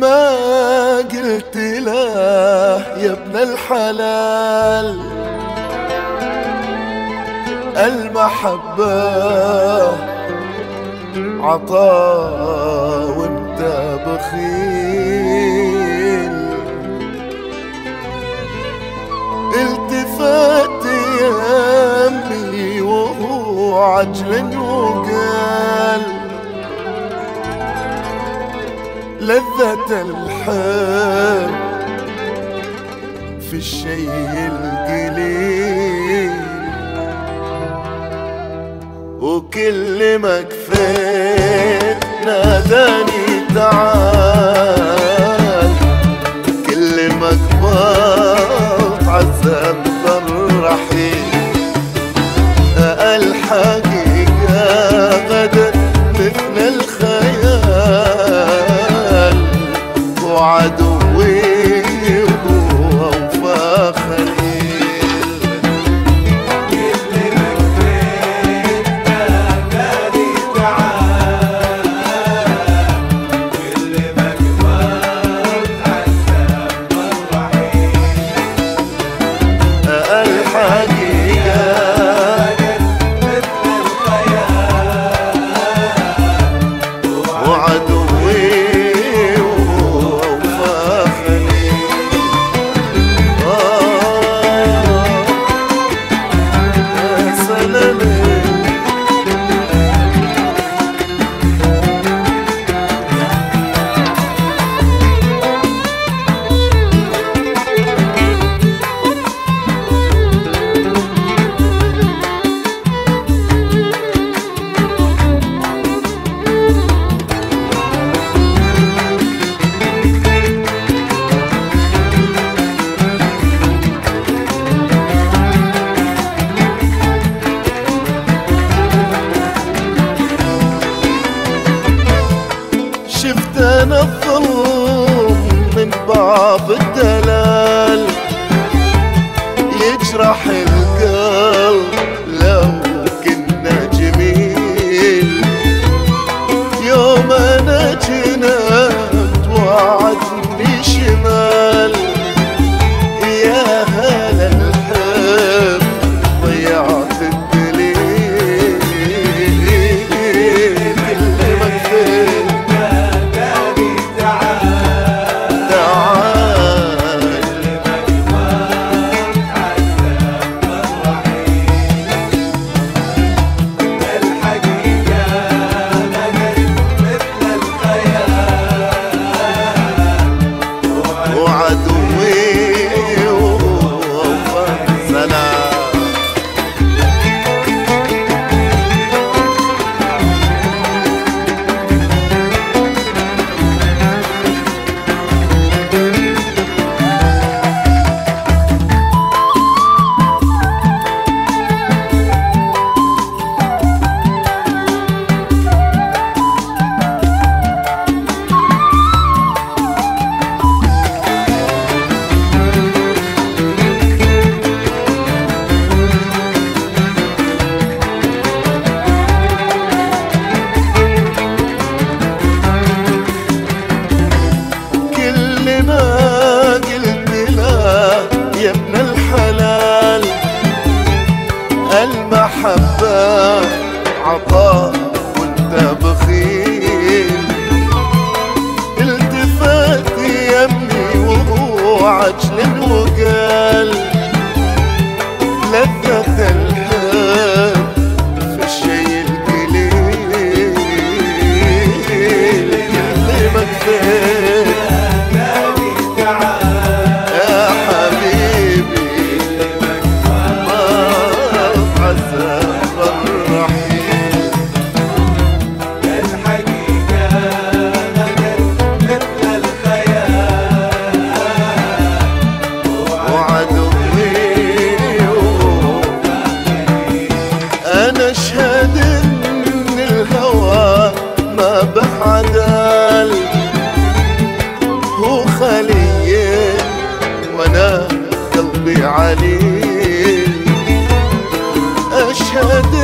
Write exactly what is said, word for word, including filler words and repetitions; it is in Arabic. ما قلت له يا ابن الحلال، المحبة عطاء وانت بخيل. التفات يا امي وهو عجلا وقال لذة الحب في الشيء القليل، وكل ما كفيت ناداني تعال، كل ما كبرت عزم الرحيل. الحقيقة غدا مثل الخيال، عدوي وهو وفا خليل. كل ما كفيت ناداني تعال، كل ما كبرت عزمت الرحيل. الحقيقة مثل الخيال، وعدوي شفت انا الظلم من بعض الدلال، يجرح القلب لو كنا جميل. يوم انا جنبت وعدني شمال، يا هلا الحب ضيعت الدليل. المحبة عطاء وانت بخيل. التفات يمي وهو عجل وقال لذة الحب في الشيء القليل. اللي ما كفيت ناداني تعال يا حبيبي، بعدال هو خليه وانا قلبي عليه. اشهد